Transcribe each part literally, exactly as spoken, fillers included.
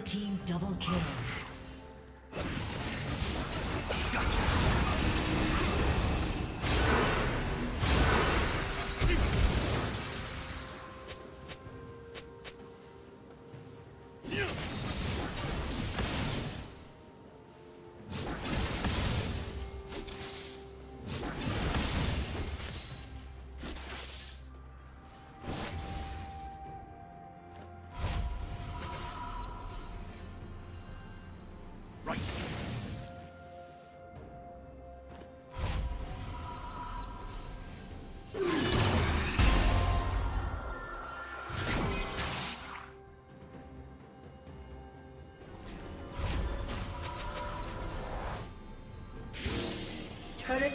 Red team double kill. Current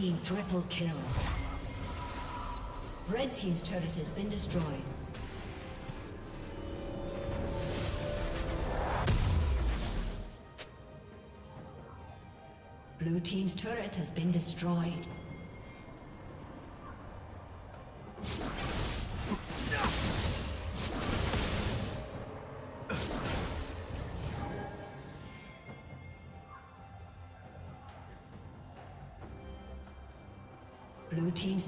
team triple kill. Red team's turret has been destroyed. Blue team's turret has been destroyed. Blue team's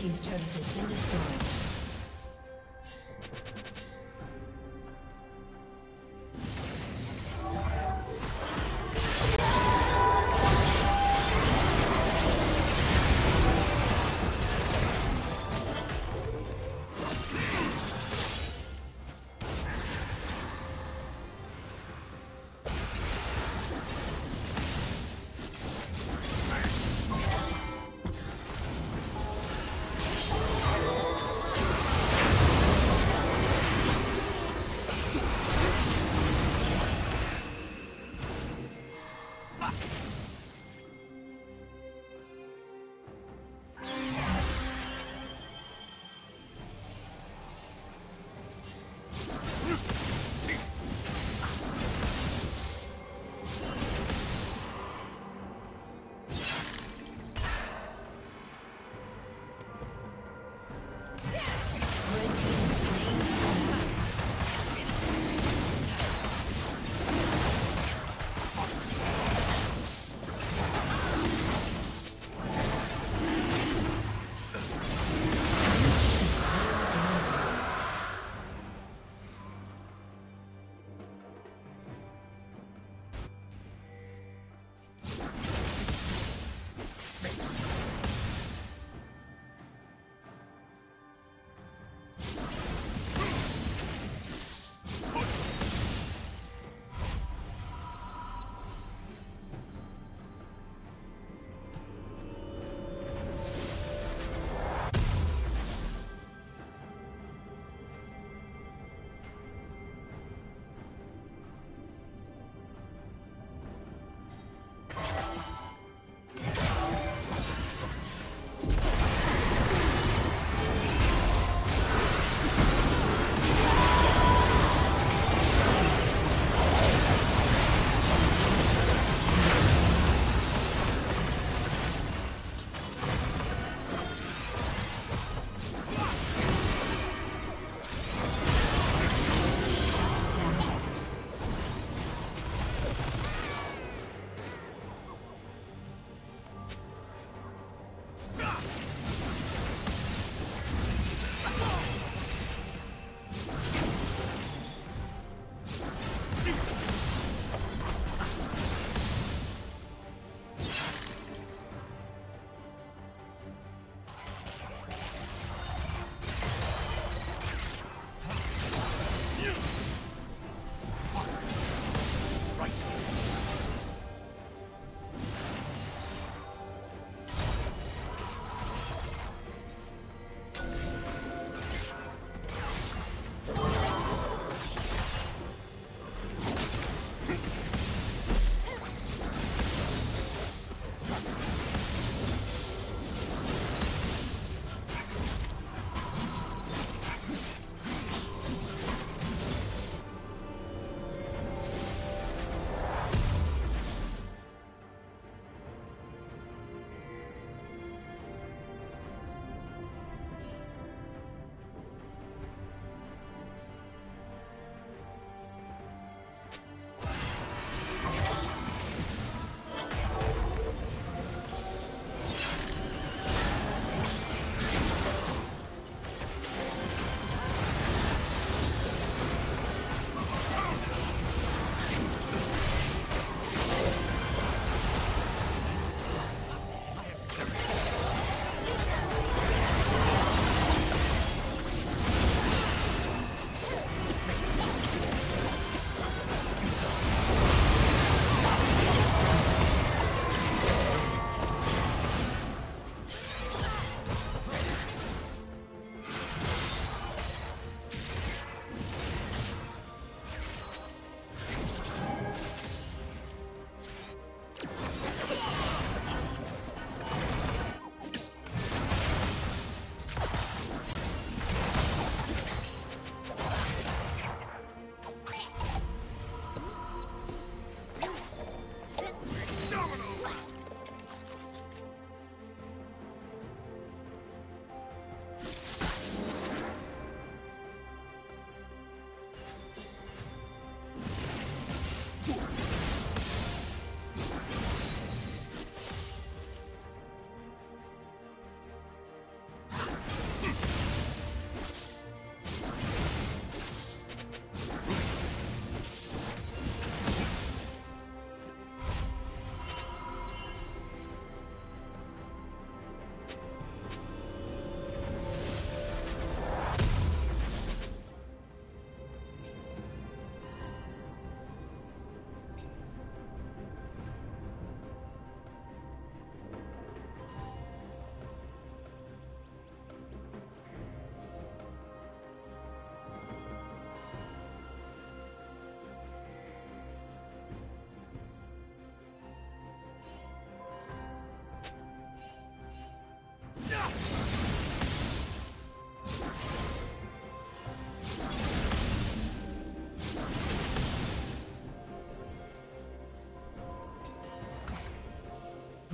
Team's turret has been destroyed.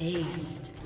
Aced.